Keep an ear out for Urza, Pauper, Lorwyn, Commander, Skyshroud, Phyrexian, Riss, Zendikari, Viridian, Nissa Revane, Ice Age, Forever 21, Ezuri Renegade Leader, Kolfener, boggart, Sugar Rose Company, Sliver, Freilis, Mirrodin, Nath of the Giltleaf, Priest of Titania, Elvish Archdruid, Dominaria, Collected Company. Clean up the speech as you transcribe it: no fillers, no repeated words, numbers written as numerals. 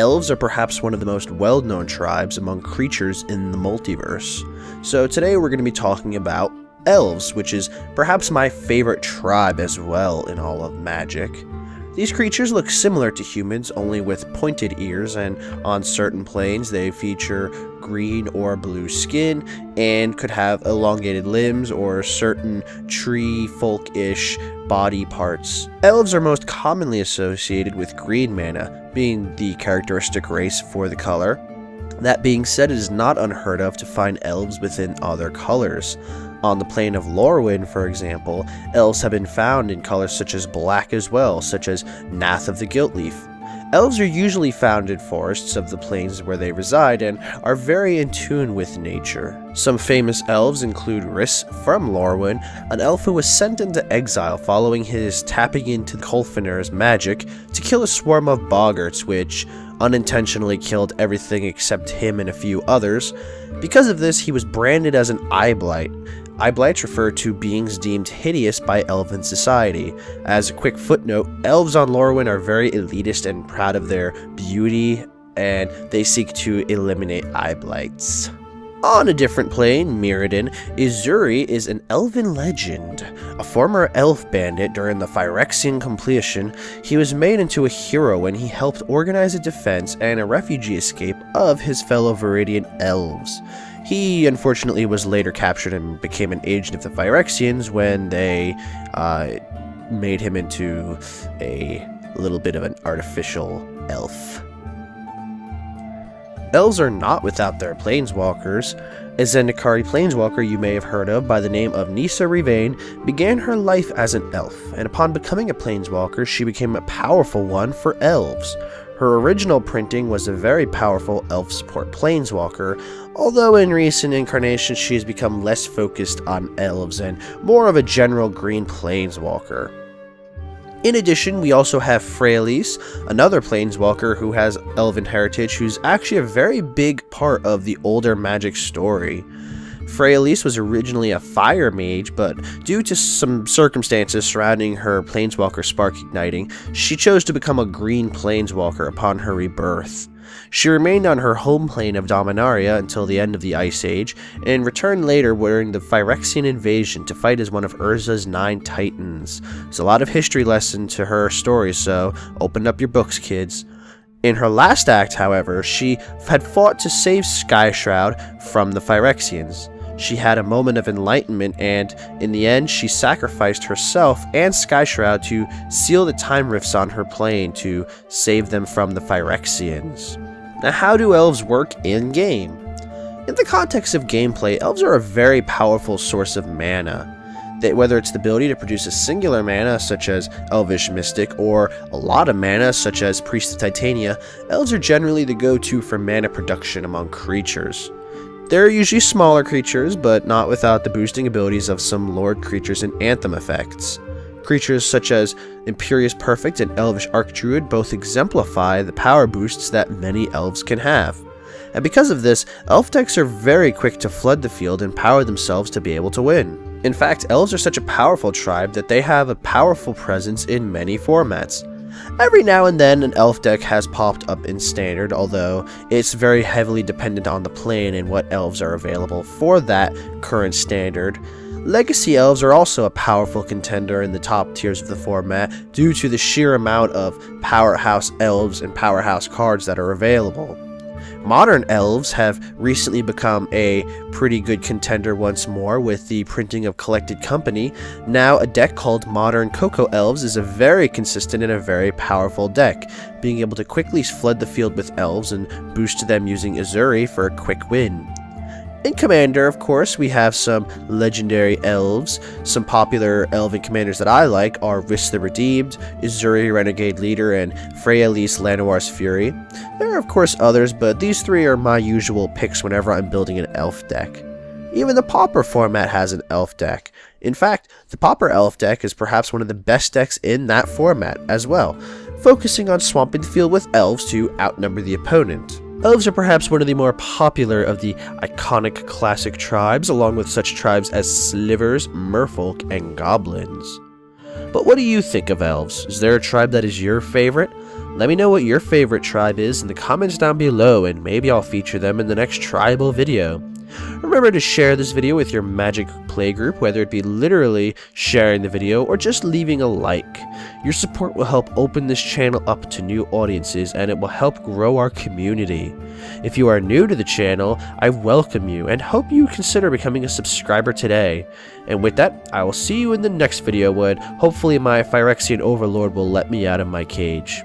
elves are perhaps one of the most well-known tribes among creatures in the multiverse. So today we're going to be talking about elves, which is perhaps my favorite tribe as well in all of Magic. These creatures look similar to humans, only with pointed ears, and on certain planes they feature green or blue skin and could have elongated limbs or certain tree folk-ish body parts. Elves are most commonly associated with green mana, being the characteristic race for the color. That being said, it is not unheard of to find elves within other colors. On the plane of Lorwyn, for example, elves have been found in colors such as black as well, such as Nath of the Giltleaf. Elves are usually found in forests of the plains where they reside and are very in tune with nature. Some famous elves include Riss from Lorwyn, an elf who was sent into exile following his tapping into Kolfener's magic to kill a swarm of boggarts, which unintentionally killed everything except him and a few others. Because of this, he was branded as an eye blight. Eye blights refer to beings deemed hideous by elven society. As a quick footnote, elves on Lorwyn are very elitist and proud of their beauty, and they seek to eliminate eye blights. On a different plane, Mirrodin, Ezuri is an elven legend. A former elf bandit during the Phyrexian completion, he was made into a hero when he helped organize a defense and a refugee escape of his fellow Viridian elves. He, unfortunately, was later captured and became an agent of the Phyrexians when they made him into a little bit of an artificial elf. Elves are not without their planeswalkers. A Zendikari planeswalker you may have heard of by the name of Nissa Revane began her life as an elf, and upon becoming a planeswalker, she became a powerful one for elves. Her original printing was a very powerful elf support planeswalker, although in recent incarnations she has become less focused on elves and more of a general green planeswalker. In addition, we also have Freilis, another planeswalker who has elven heritage, who's actually a very big part of the older Magic story. Freilis was originally a fire mage, but due to some circumstances surrounding her planeswalker spark igniting, she chose to become a green planeswalker upon her rebirth. She remained on her home plane of Dominaria until the end of the Ice Age, and returned later during the Phyrexian invasion to fight as one of Urza's 9 titans. It's a lot of history lesson to her story, so open up your books, kids. In her last act, however, she had fought to save Skyshroud from the Phyrexians. She had a moment of enlightenment, and in the end, she sacrificed herself and Skyshroud to seal the time rifts on her plane to save them from the Phyrexians. Now, how do elves work in-game? In the context of gameplay, elves are a very powerful source of mana. Whether it's the ability to produce a singular mana, such as Elvish Mystic, or a lot of mana, such as Priest of Titania, elves are generally the go-to for mana production among creatures. They're usually smaller creatures, but not without the boosting abilities of some Lord creatures and Anthem effects. Creatures such as Imperious Perfect and Elvish Archdruid both exemplify the power boosts that many elves can have. And because of this, elf decks are very quick to flood the field and power themselves to be able to win. In fact, elves are such a powerful tribe that they have a powerful presence in many formats. Every now and then, an elf deck has popped up in Standard, although it's very heavily dependent on the plane and what elves are available for that current Standard. Legacy elves are also a powerful contender in the top tiers of the format due to the sheer amount of powerhouse elves and powerhouse cards that are available. Modern elves have recently become a pretty good contender once more with the printing of Collected Company. Now a deck called Modern Cocoa Elves is a very consistent and a very powerful deck, being able to quickly flood the field with elves and boost them using Ezuri for a quick win. In Commander, of course, we have some legendary elves. Some popular elven commanders that I like are Riss the Redeemed, Ezuri Renegade Leader, and Freilis Lanowar's Fury. There are, of course, others, but these three are my usual picks whenever I'm building an elf deck. Even the Pauper format has an elf deck. In fact, the Pauper elf deck is perhaps one of the best decks in that format as well, focusing on swamping the field with elves to outnumber the opponent. Elves are perhaps one of the more popular of the iconic classic tribes, along with such tribes as Slivers, Merfolk, and Goblins. But what do you think of elves? Is there a tribe that is your favorite? Let me know what your favorite tribe is in the comments down below, and maybe I'll feature them in the next tribal video. Remember to share this video with your Magic playgroup, whether it be literally sharing the video or just leaving a like. Your support will help open this channel up to new audiences, and it will help grow our community. If you are new to the channel, I welcome you and hope you consider becoming a subscriber today. And with that, I will see you in the next video when hopefully my Phyrexian overlord will let me out of my cage.